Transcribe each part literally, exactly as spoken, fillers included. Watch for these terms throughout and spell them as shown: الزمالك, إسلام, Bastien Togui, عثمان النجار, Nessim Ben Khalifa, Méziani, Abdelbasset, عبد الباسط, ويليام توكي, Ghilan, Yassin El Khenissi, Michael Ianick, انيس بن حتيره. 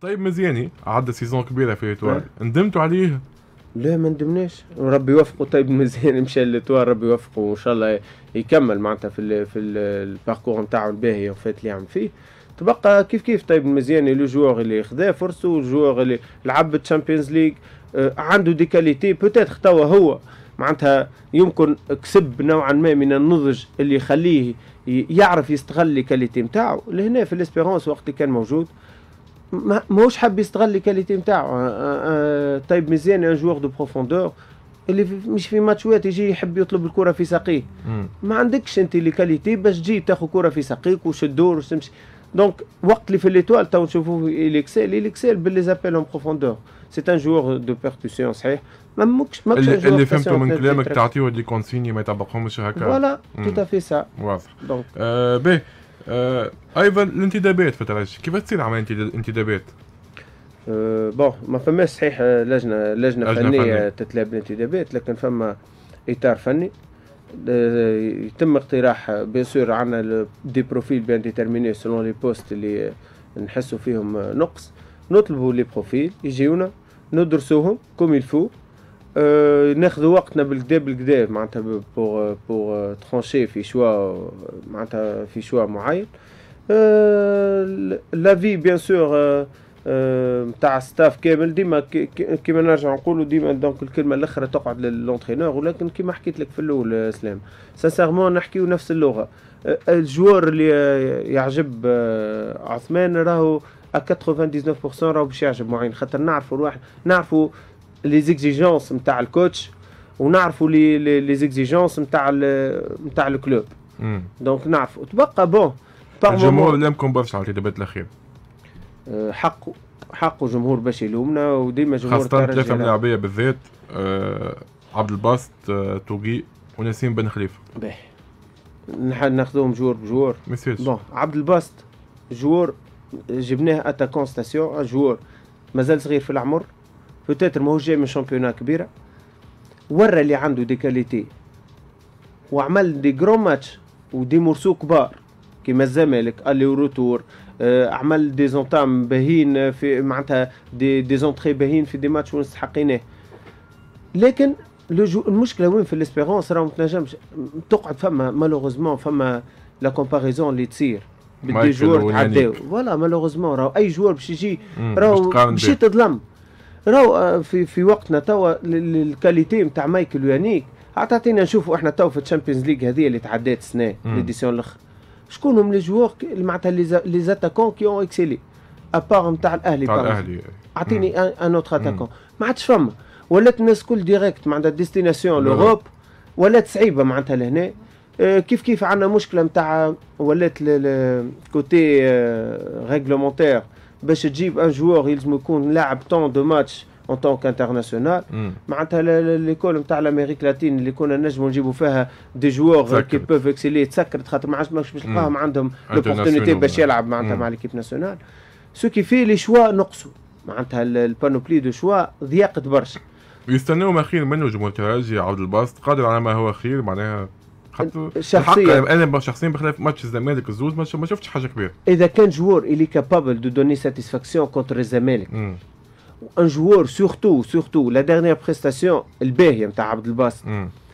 طيب مزياني عدى سيزون كبيره في الاتوار، ندمتوا عليه؟ لا ما ندمناش، ربي يوفقه. طيب مزياني مشى للاتوار، ربي يوفقه وان شاء الله يكمل معناتها في ال في الباركور نتاعو الباهي وفات اللي عمل فيه. تبقى كيف كيف طيب مزياني لو جوار اللي خذا فرصه، والجوار اللي لعب تشامبيونز ليغ، عنده دي كاليتي بوتيتر توا هو معناتها يمكن كسب نوعا ما من النضج اللي يخليه يعرف يستغل الكاليتي نتاعو. لهنا في الاسبيرونس وقت اللي كان موجود ما ماهوش حاب يستغل الكاليتي نتاعو. طيب مزياني ان جوار دو بروفوندور اللي مش في ماتشوات يجي يحب يطلب الكره في ساقيه. ما عندكش انت الكاليتي باش تجي تاخذ كره في ساقيك وش تدور وش تمشي. دونك وقت اللي في ليتوال تو نشوفوه اليكسيل اليكسيل باللي زابيل اون بروفوندور، سي ان جوور دو بيركوسيون صحيح. ما ماكش ماكش اللي, اللي فهمتو من كلامك تعطيوه دي كونسيني ما يطبقهمش هكا. فوالا تو في سا واضح. دونك آه باهي. آه ايضا الانتدابات في الترجي كيف تصير عمليه الانتدابات؟ آه بون ما فماش صحيح لجنه لجنه فنيه فني. تتلعب الانتدابات، لكن فما اطار فني يتم اقتراح. بيان سور عندنا دي بروفيل بيان ديتيرميني سولون لي بوست اللي نحسوا فيهم نقص، نطلبوا لي بروفيل يجيونا ندرسوهم كوم يلفو. أه ناخذوا وقتنا بالكدا بالكدا معناتها بور بور ترانشي في شوا معناتها في شوا معين. أه لافي بيان سور نتاع ستاف كامل ديما كيما نرجع نقولوا ديما دونك الكلمه الاخرى تقعد للونترينور، ولكن كيما حكيت لك في الاول اسلام سانسيرمون نحكيو نفس اللغه. الجوار اللي يعجب عثمان راهو تسعة وتسعين بالمية راهو باش يعجب معين، خاطر نعرفوا الواحد نعرفوا لي زيكزيجونس نتاع الكوتش ونعرفوا لي لي زيكزيجونس نتاع نتاع الكلوب. دونك نعرفوا تبقى بون الجمهور لامكم برشا على الانتدابات الاخيره. حقه حقه جمهور باش يلومنا وديما جمهور خاصة ثلاثة ملاعبية بالذات أه عبدالباسط أه توقي ونسيم بن خليفة. باهي نحن ناخذوهم جوار بجوار. ميسيرش بون عبدالباسط جوار جبناه اتاكون ستاسيون، جوار مازال صغير في العمر، بوتيتر ماهوش جاي من شامبيونات كبيرة، ورا اللي عنده دي كاليتي وعمل دي جرو ماتش ودي مرسو كبار كيما الزمالك الي وروتور. عمل دي زونتام باهين في معناتها دي دي زونتري باهين في دي ماتش ونستحقيناه. لكن المشكله وين في الاسبيرونس راهو ما تنجمش تقعد فما مالوغوزمون فما لا كومباريزون اللي تصير بدي جوار تعداو فوالا مالوغوزمون راهو اي جوار باش يجي راهو باش تظلم. راهو في في وقتنا توا الكاليتي نتاع مايكل ويانيك عطاتينا نشوفوا احنا توا في الشامبيونز ليغ هذه اللي تعدات السنه ليديسيون الاخر. شكون هم لي جوار معناتها لي زاتاكون كي اون اكسيلي ابار نتاع الاهلي تاع الاهلي اعطيني ان اوتر اتاكون ما عادش فما. ولات الناس كل ديريكت معناتها ديستيناسيون لوروب ولات صعيبه معناتها لهنا. أه كيف كيف عندنا مشكله نتاع ولات كوتي أه ريغلومونتير باش تجيب ان جوار يلزم يكون لاعب طون دو ماتش اون طونك انترناسيونال. معناتها ليكول نتاع الامريك اللاتين اللي كنا نجموا نجيبوا فيها دي جوار كي بوف اكسيلي تسكرت خاطر ما عادش باش تلقاهم عندهم لوبورتونيتي باش يلعب معناتها مع ليكيب ناسيونال. سو كي في لي شوا نقصوا معناتها البانوبلي دو شوا ضيقت برشا. ويستناو ما خير منه جمهور الترجي. عبدالباسط قادر على ما هو خير معناها خاطر شخصيا انا شخصيا بخلاف ماتش الزمالك الزوز ما شفتش حاجه كبيره. اذا كان جوار اللي كابابل دو دوني ساتيسفاكسيون كونتر الزمالك ان جوار سورتو سورتو لا ديرنيير بريستاسيون الباهيه نتاع عبدالباسط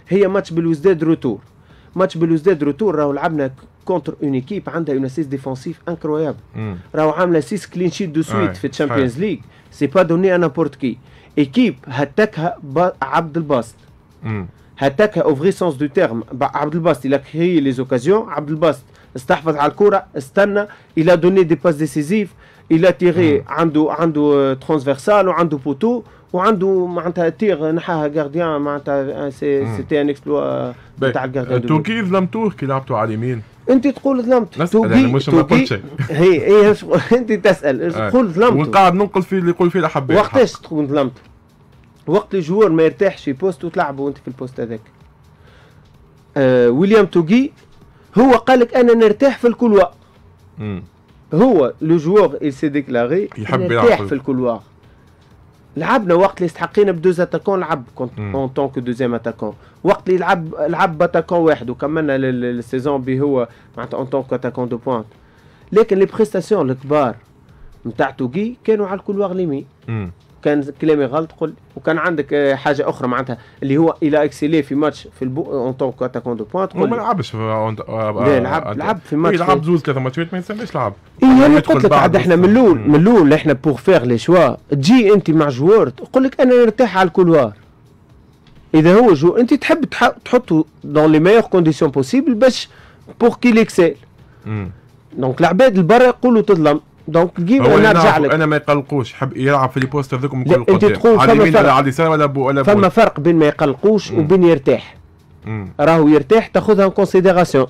هي ماتش بالوزداد روتور. ماتش بالوزداد روتور راهو لعبنا كونتر اون ايكيب عندها اون اسيس ديفونسيف انكرويابل، راهو عامله سيس كلين شيت دو سويت في الشامبيونز ليغ. سي با دوني انابورت كي ايكيب هتكها عبدالباسط هتكها او فغي سونس دو تيرم. عبدالباسط الى كريي لي زوكازيون، عبدالباسط استحفظ على الكره استنى الى دوني دي باس ديسيزيف الى تيغي عنده عنده ترانسفيرسال وعنده بوتو وعنده معناتها تيغ نحاها غارديان معناتها سي سيتي ان اكسبلوا نتاع الغارديان. توكي ظلمتوه كي لعبتوا على اليمين. انت تقول ظلمت توكي مش ما قلتش هي هي انت تسال تقول ظلمت وقاعد ننقل في اللي يقول فيه الاحباء. وقتاش تكون ظلمت؟ وقت الجوار ما يرتاحش في بوست وتلعبوا انت في البوست هذاك. آه ويليام توكي هو قال لك انا نرتاح في الكلوا. هو لو جوار il s'est déclaré يحب يلعب في الكولوار. لعبنا وقت اللي استحقينا بدوز اتاكون لعب اون طونك دوزيام اتاكون، وقت اللي لعب لعب اتاكون واحد وكملنا السيزون به هو معناتها اون طونك اتاكون دو بوانت. لكن لي بريستاسيون الكبار نتاع توغي كانوا على الكولوار اليمين. كان كلامي غلط قل. وكان عندك حاجه اخرى معناتها اللي هو الى اكسيلي في ماتش في البو اون تونك اتاكون دو بوانت. ما لعبش لا لعب لعب في ماتش لعب زوز ثلاثه ماتشات ما يسميش لعب. اي انا قلت لك عاد احنا من الاول من الاول احنا بور فيغ لي شوا تجي انت مع جوار تقول لك انا نرتاح على الكولوار. اذا هو جو انت تحب تحطه دون لي ميور كونديسيون بوسيبل باش بور كي ليكسيل. دونك العباد البرا يقولوا تظلم. دونك الجيم انا نرجع لك انا ما يقلقوش حب يلعب في لي بوست هذوك من كل قدام على اليمين ولا على اليسار ولا ولا فما فرق بين ما يقلقوش مم. وبين يرتاح راهو يرتاح تاخذها كونسيديراسيون.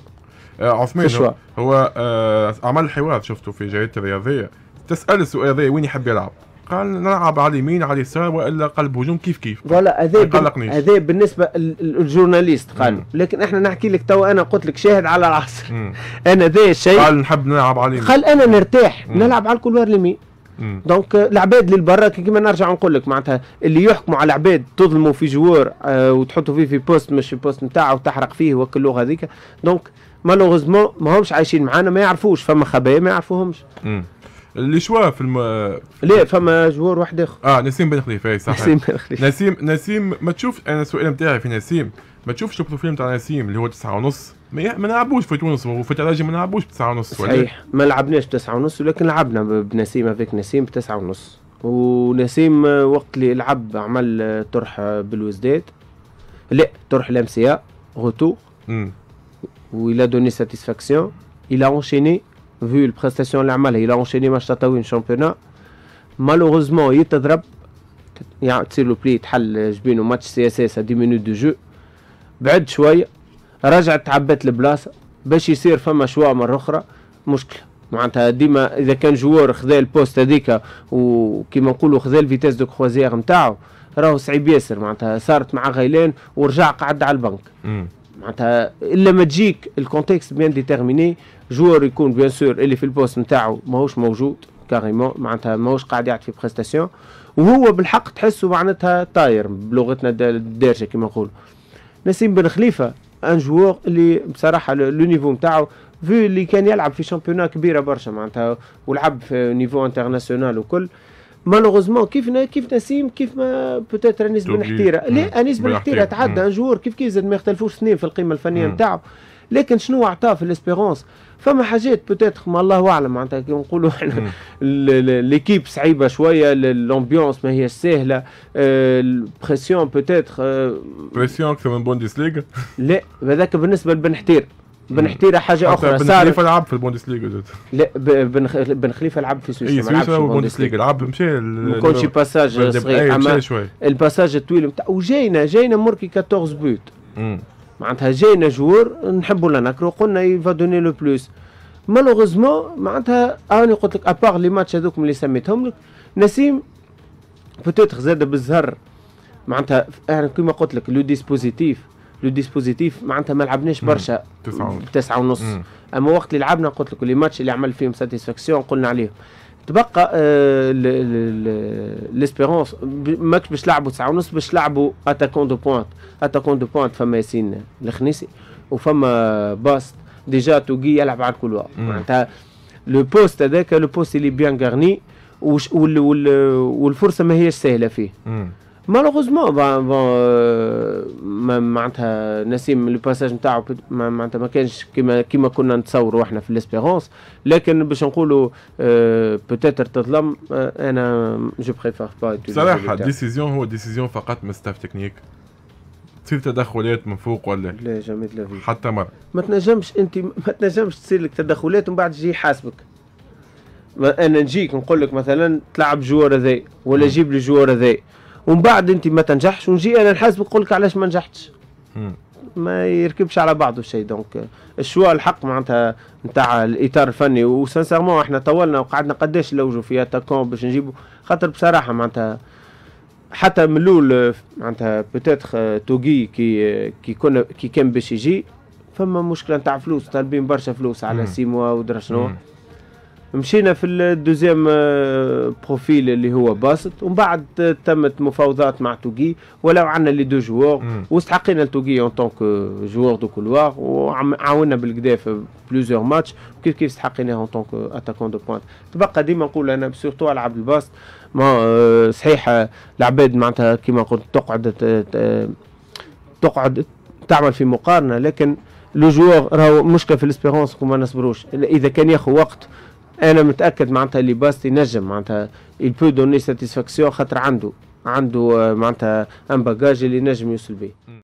آه عثمان هو آه عمل حوار شفته في جريده الرياضيه تسال السؤال هذا وين يحب يلعب قال نلعب على اليمين على اليسار والا قلب هجوم كيف كيف. فوالا هذا بالنسبه للجورناليست قالوا لكن احنا نحكي لك تو انا قلت لك شاهد على العصر. مم. انا ذا الشيء قال نحب نلعب على اليمين قال انا نرتاح مم. نلعب على الكولوار اليمين. دونك العباد اللي لبرا كيما نرجع نقول لك معناتها اللي يحكموا على العباد تظلموا في جوار آه وتحطوا فيه في بوست مش في بوست نتاعه وتحرق فيه وكل اللغه هذيك. دونك مالوغوزمون ماهمش عايشين معانا ما يعرفوش فما خبايا ما يعرفوهمش. مم. اللي شوا في الم لا فما جوار واحد اخر اه نسيم بن خليفه صحيح نسيم بن خليفه. نسيم نسيم ما تشوف انا السؤال نتاعي في نسيم ما تشوفش البروفيل نتاع نسيم اللي هو تسعة ونص ما نلعبوش في تونس وفي الترجي ما نلعبوش بتسعة ونص ولا صحيح ما لعبناش بتسعة ونص ولكن لعبنا بنسيم هذاك نسيم بتسعة ونص ونسيم وقت اللي لعب عمل طرح بالوزداد لا طرح لامسيا غوتو ولا دوني ساتيسفاكسيون الى اونشيني vu la prestation اللي عملها il a enchaîné match تطاوين championnat malheureusement يتضرب يعني تصير له بلي تحل جبينه ماتش سي اس اس دي مينوت دو جو بعد شويه رجع تعبت البلاصه باش يصير فما شوا مره اخرى مشكله معناتها ديما اذا كان جوار خذا البوست هذيك وكيما نقولوا خذا الفيتاس دو كروزيير نتاعو راهو صعيب ياسر معناتها صارت مع غيلان ورجع قعد على البنك. معناتها الا ما تجيك الكونتكست بيان ديتيرميني جوار يكون بيان سور اللي في البوست نتاعو ماهوش موجود كاريمون معناتها ماهوش قاعد يعطي في بريستاسيون وهو بالحق تحسه معناتها طاير بلغتنا الدارجه كما نقولوا. نسيم بن خليفه ان جوار اللي بصراحه لو نيفو نتاعو فو اللي كان يلعب في شامبيونات كبيره برشا معناتها ولعب في نيفو انترناسيونال وكل مالوغوزمون كيف كيف نسيم كيف ما بوتيت انيس بن حتيره لا انيس بن حتيره تعدى ان جوار كيف كيف زاد ما يختلفوش سنين في القيمه الفنيه نتاعو لكن شنو عطاه في الاسبيرونس فما حاجات بوتيت ما الله اعلم معناتها كي نقولوا احنا ليكيب صعيبه شويه الامبيونس ما هيش سهله البريسيون بوتيت بريسيون اكثر من بونديس ليغ لا هذاك بالنسبه لبن حتير بن حتيره حاجه اخرى بن خليفه لعب في البوندسليغا لا بن بن خليفه لعب في سويسرا ما لعبش في البوندسليغا لعب مشى ما كانش باساج صغير اما الباساج الطويل نتاع وجاينا جاينا مركي أربعطاش بوت معناتها جاينا جوار نحبوا لا نكرو قلنا يفا دوني لو بلوس مالوغوزمون معناتها انا قلت لك ابار لي ماتش هذوك اللي سميتهم لك نسيم بوتيتر زاد بالزهر معناتها انا كيما قلت لك لو ديسبوزيتيف لو ديسبوزيتيف معناتها ما لعبناش برشا تسعة ونص اما وقت اللي لعبنا قلت لك لي ماتش اللي عمل فيهم ساتيسفاكسيون قلنا عليهم تبقى ليسبيرونس ماكش باش لعبوا تسعة ونص باش لعبوا اتاكون دو بوانت اتاكون دو بوانت فما ياسين الخنيسي وفما باست ديجا توغي يلعب على الكولوار معناتها لو بوست هذاك لو بوست اللي بيان كارني والفرصه ماهيش سهله فيه مالوغوزمون معناتها نسيم لو باساج نتاعو معناتها ما كانش كيما كيما كنا نتصوروا احنا في الاسبيرونس لكن باش نقولوا اه بوتيتر تظلم اه انا جو بريفار با صراحه ديسيزيون هو ديسيزيون فقط من ستاف تكنيك تصير تدخلات من فوق ولا لا جامي تلافي حتى مره ما تنجمش انت ما تنجمش تصير لك تدخلات ومن بعد تجي يحاسبك انا نجيك نقول لك مثلا تلعب جوار هذا ولا جيب لي جوار هذا ومن بعد انت ما تنجحش ونجي انا نحاسبك نقول لك علاش ما نجحتش. ما يركبش على بعضه الشيء دونك الشوا الحق معناتها نتاع الاطار الفني وسانسيرمون احنا طولنا وقعدنا قداش نلوجوا في اتاكون باش نجيبوا خاطر بصراحه معناتها حتى من الاول معناتها بوتيتر توغي كي كي كنا كي كان باش يجي فما مشكله نتاع فلوس طالبين برشا فلوس على سي موا ودرا شنو مشينا في الدوزيام بروفيل اللي هو باسط، ومن بعد تمت مفاوضات مع توغي ولو عندنا لي دو جوور واستحقينا لتوغي اون طونك جوور دو كولوار، وعاونا بالكدا في بليزيور ماتش وكيف كيف استحقيناه اون طونك اتاكون دو بوانت. تبقى ديما نقول انا سورتو على عبد الباسط، ما صحيح العباد معناتها كيما قلت تقعد تقعد تعمل في مقارنه، لكن لو جوور راهو مشكله في الاسبيرونس وما نصبروش. اذا كان ياخذ وقت انا متاكد معناتها اللي باست ينجم معناتها il peut donner satisfaction خاطر عنده عنده معناتها ان باجاج اللي نجم يوصل به.